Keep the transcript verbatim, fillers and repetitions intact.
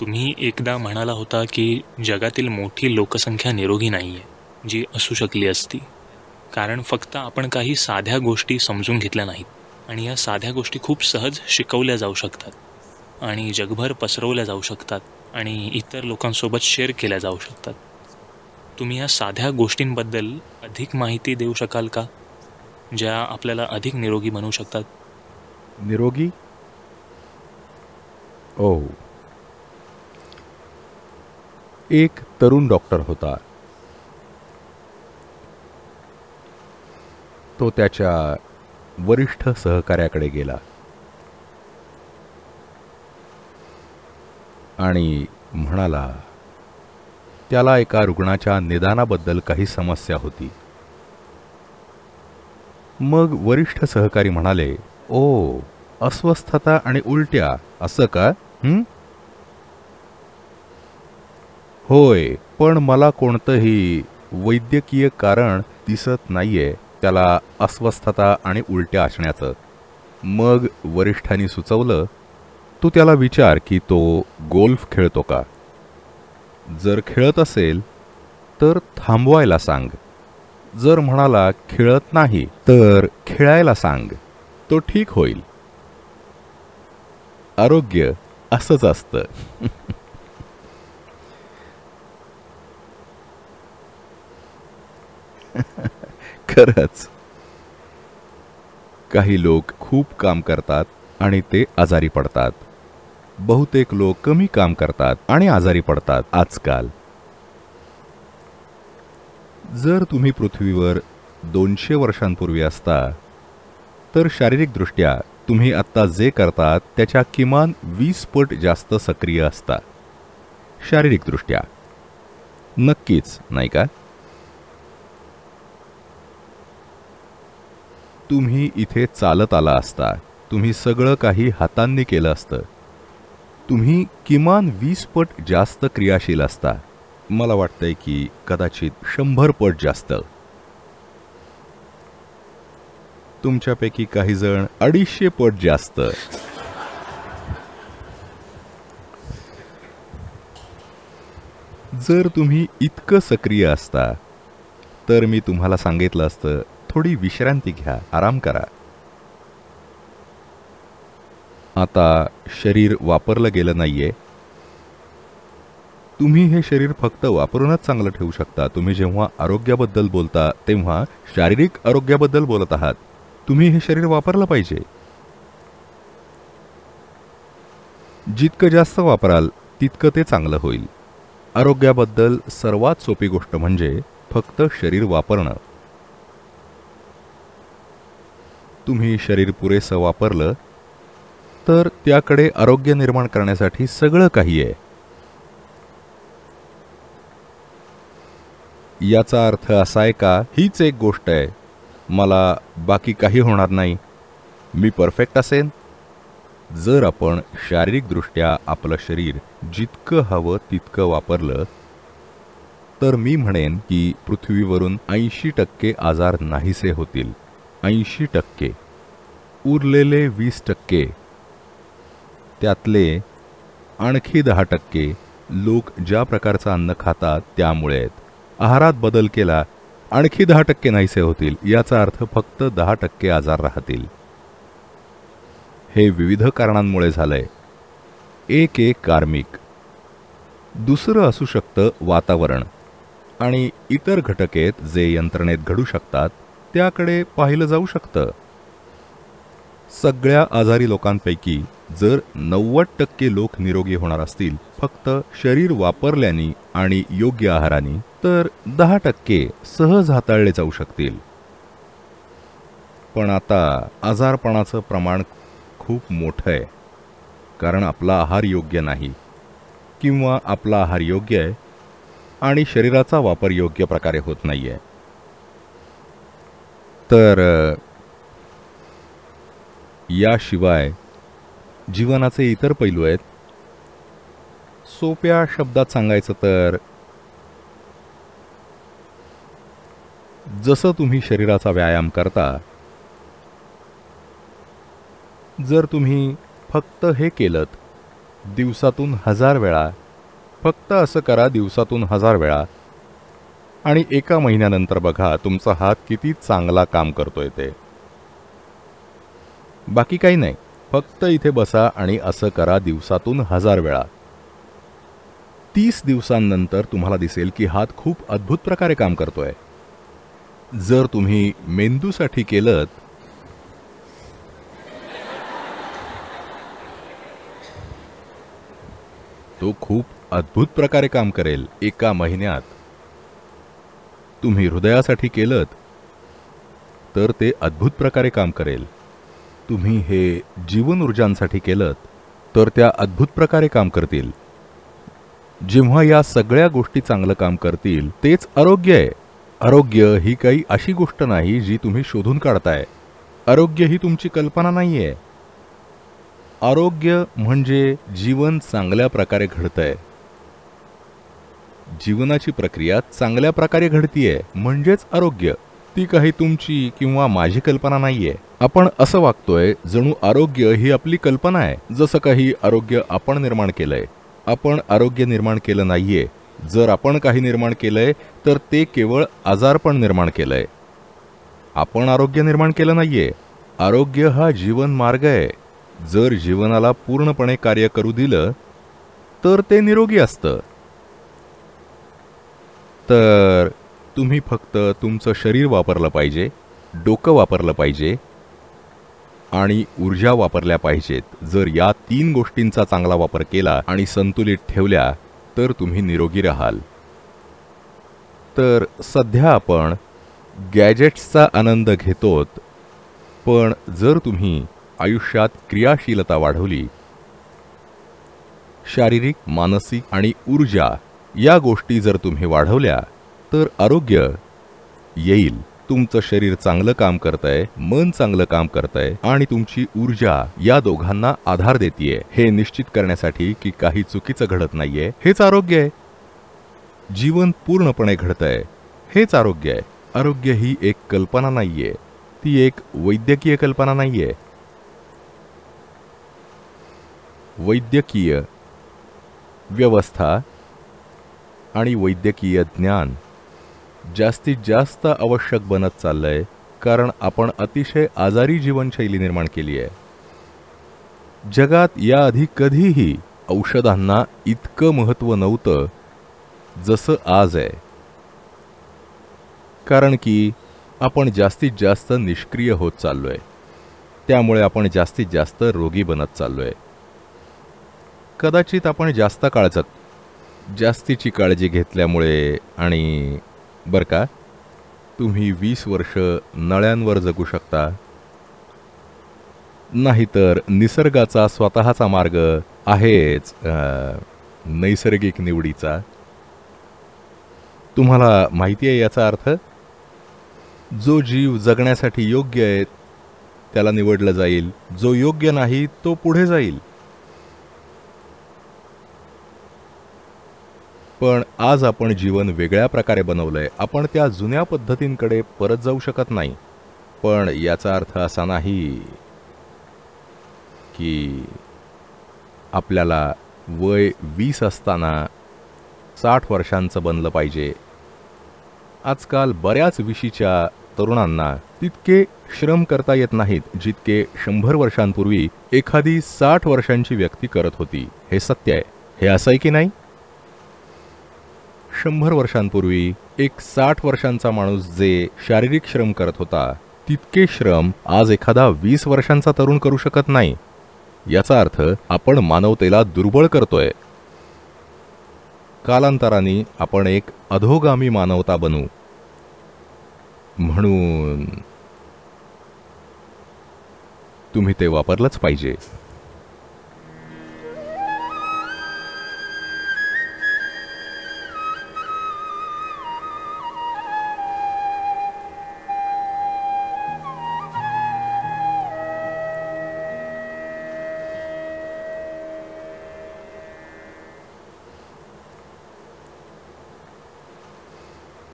तुम्ही एकदा म्हणाला होता की जगातील मोठी लोकसंख्या निरोगी नाही आहे जी असू शकली असती, कारण फक्त आपण काही साध्या गोष्टी समजून घेतल्या नाहीत. आणि या साध्या गोष्टी खूप सहज शिकवल्या जाऊ शकतात आणि जगभर पसरवल्या जाऊ शकतात आणि इतर लोकांसोबत शेअर केल्या जाऊ शकतात. तुम्ही या साध्या गोष्टींबद्दल अधिक माहिती देऊ शकाल का, ज्या आपल्याला अधिक निरोगी बनवू शकतात? निरोगी? ओह, एक तरुण डॉक्टर होता. तो त्याच्या वरिष्ठ सहकाऱ्याकडे गेला आणि म्हणाला, त्याला एका रुग्णाच्या निदानाबद्दल काही समस्या होती. मग वरिष्ठ सहकारी म्हणाले, ओ, अस्वस्थता आणि उलट्या असं का? हं? होय, पण मला कोणतंही वैद्यकीय कारण दिसत नाहीये त्याला अस्वस्थता आणि उलट्या असण्याचं. मग वरिष्ठांनी सुचवलं, तू त्याला विचार की तो गोल्फ खेळतो का? जर खेळत असेल तर थांबवायला सांग. जर म्हणाला खेळत नाही तर खेळायला सांग, तो ठीक होईल. आरोग्य असंच असतं. खरंच काही लोक खूप काम करतात आणि ते आजारी पडतात. बहुतेक लोक कमी काम करतात आणि आजारी पडतात आजकाल. जर तुम्ही पृथ्वीवर दोनशे वर्षांपूर्वी असता तर शारीरिकदृष्ट्या तुम्ही आत्ता जे करतात त्याच्या किमान वीस पट जास्त सक्रिय असता, शारीरिकदृष्ट्या. नक्कीच, नाही का? तुम्ही इथे चालत आला असता, तुम्ही सगळं काही हातांनी केलं असतं, तुम्ही किमान वीस पट जास्त क्रियाशील असता. मला वाटतंय की कदाचित शंभर पट जास्त. तुमच्यापैकी काही जण अडीचशे पट जास्त. जर तुम्ही इतकं सक्रिय असता तर मी तुम्हाला सांगितलं असतं, थोडी विश्रांती घ्या, आराम करा. आता शरीर वापरलं गेलं नाहीये. तुम्ही हे शरीर फक्त वापरूनच चांगलं ठेवू शकता. तुम्ही जेव्हा आरोग्याबद्दल बोलता तेव्हा शारीरिक आरोग्याबद्दल बोलत आहात. तुम्ही हे शरीर वापरलं पाहिजे. जितकं जास्त वापराल तितकं ते चांगलं होईल. आरोग्याबद्दल सर्वात सोपी गोष्ट म्हणजे फक्त शरीर वापरणं. तुम्ही शरीर पुरेसं वापरलं तर त्याकडे आरोग्य निर्माण करण्यासाठी सगळं काही आहे. याचा अर्थ असा आहे का, हीच एक गोष्ट आहे, मला बाकी काही होणार नाही, मी परफेक्ट असेन? जर आपण शारीरिकदृष्ट्या आपलं शरीर जितकं हवं तितकं वापरलं तर मी म्हणेन की पृथ्वीवरून ऐंशी टक्के आजार नाहीसे होतील. ऐंशी टक्के उरलेले वीस टक्के, त्यातले आणखी दहा टक्के लोक ज्या प्रकारचं अन्न खातात त्यामुळे आहेत. आहारात बदल केला, आणखी दहा टक्के नाहीसे होतील. याचा अर्थ फक्त दहा टक्के आजार राहतील. हे विविध कारणांमुळे झालंय. एक एक कार्मिक, दुसरं असू शकतं वातावरण आणि इतर घटक आहेत जे यंत्रणेत घडू शकतात, त्याकडे पाहिलं जाऊ शकतं. सगळ्या आजारी लोकांपैकी जर नव्वद टक्के लोक निरोगी होणार असतील फक्त शरीर वापरल्याने आणि योग्य आहाराने, तर दहा टक्के सहज हाताळले जाऊ शकतील. पण आता आजारपणाचं प्रमाण खूप मोठं आहे, कारण आपला आहार योग्य नाही, किंवा आपला आहार योग्य आहे आणि शरीराचा वापर योग्य प्रकारे होत नाही आहे. तर याशिवाय जीवनाचे इतर पैलू आहेत. सोप्या शब्दात सांगायचं तर, जसं तुम्ही शरीराचा व्यायाम करता, जर तुम्ही फक्त हे केलं दिवसातून हजार वेळा, फक्त असं करा दिवसातून हजार वेळा आणि एका महिन्यानंतर बघा तुमचा हात किती चांगला काम करतोय ते. बाकी काही नाही, फक्त इथे बसा आणि असं करा दिवसातून हजार वेळा. तीस दिवसांनंतर तुम्हाला दिसेल की हात खूप अद्भुत प्रकारे काम करतोय. जर तुम्ही मेंदूसाठी केलं तो खूप अद्भुत प्रकारे काम करेल एका महिन्यात. तुम्ही हृदयासाठी केलं तर ते अद्भुत प्रकारे काम करेल. तुम्ही हे जीवन ऊर्जांसाठी केलं तर त्या अद्भुत प्रकारे काम करतील. जेव्हा या सगळ्या गोष्टी चांगलं काम करतील तेच आरोग्य आहे. आरोग्य ही काही अशी गोष्ट नाही जी तुम्ही शोधून काढताय. आरोग्य ही तुमची कल्पना नाही आहे. आरोग्य म्हणजे जीवन चांगल्या प्रकारे घडतंय. जीवनाची प्रक्रिया चांगल्या प्रकारे घडतीये म्हणजेच आरोग्य. ती काही तुमची किंवा माझी कल्पना नाहीये. आपण असं वागतोय जणू आरोग्य ही आपली कल्पना आहे. जसं काही आरोग्य आपण निर्माण केलंय. आपण आरोग्य निर्माण केलं नाहीये. जर आपण काही निर्माण केलंय तर ते केवळ आजारपण निर्माण केलंय. आपण आरोग्य निर्माण केलं नाहीये. आरोग्य हा जीवन मार्ग आहे. जर जीवनाला पूर्णपणे कार्य करू दिलं तर ते निरोगी असतं. तर तुम्ही फक्त तुमचं शरीर वापरलं पाहिजे, डोकं वापरलं पाहिजे आणि ऊर्जा वापरल्या पाहिजेत. जर या तीन गोष्टींचा चांगला वापर केला आणि संतुलित ठेवल्या तर तुम्ही निरोगी राहाल. तर सध्या आपण गॅजेट्सचा आनंद घेतोत, पण जर तुम्ही आयुष्यात क्रियाशीलता वाढवली, शारीरिक, मानसिक आणि ऊर्जा या गोष्टी जर तुम्ही वाढवल्या तर आरोग्य येईल. तुमचं शरीर चांगलं काम करतंय, मन चांगलं काम करतंय आणि तुमची ऊर्जा या दोघांना आधार देतीये हे निश्चित करण्यासाठी की काही चुकीचं घडत नाहीये हेच आरोग्य आहे. जीवन पूर्णपणे घडतंय हेच आरोग्य आहे. आरोग्य ही एक कल्पना नाहीये. ती एक वैद्यकीय कल्पना नाहीये. वैद्यकीय व्यवस्था आणि वैद्यकीय ज्ञान जास्तीत जास्त आवश्यक बनत चाललंय कारण आपण अतिशय आजारी जीवनशैली निर्माण केली आहे. जगात याआधी कधीही औषधांना इतकं महत्त्व नव्हतं जसं आज आहे, कारण की आपण जास्तीत जास्त निष्क्रिय होत चाललोय. त्यामुळे आपण जास्तीत जास्त रोगी बनत चाललोय. कदाचित आपण जास्त काळ जगतो. जास्तीची काळजी घेतल्यामुळे. आणि बरं का, तुम्ही वीस वर्ष नळ्यांवर जगू शकता, नाहीतर निसर्गाचा स्वतःचा मार्ग आहेच, नैसर्गिक निवडीचा. तुम्हाला माहिती आहे याचा अर्थ. जो जीव जगण्यासाठी योग्य आहे त्याला निवडलं जाईल, जो योग्य नाही तो पुढे जाईल. पण आज आपण जीवन वेगळ्या प्रकारे बनवलंय. आपण त्या जुन्या पद्धतींकडे परत जाऊ शकत नाही. पण याचा अर्थ असा नाही की आपल्याला वय वीस असताना साठ वर्षांचं बनलं पाहिजे. आजकाल बऱ्याच विशीच्या तरुणांना तितके श्रम करता येत नाहीत जितके शंभर वर्षांपूर्वी एखादी साठ वर्षांची व्यक्ती करत होती. हे सत्य आहे. हे असं आहे की नाही. शंभर वर्षांपूर्वी एक साठ वर्षांचा माणूस जे शारीरिक श्रम करत होता तितके श्रम आज एखादा वीस वर्षांचा तरुण करू शकत नाही. याचा अर्थ आपण मानवतेला दुर्बळ करतोय. कालांतराने आपण एक अधोगामी मानवता बनू. म्हणून तुम्ही ते वापरलंच पाहिजे.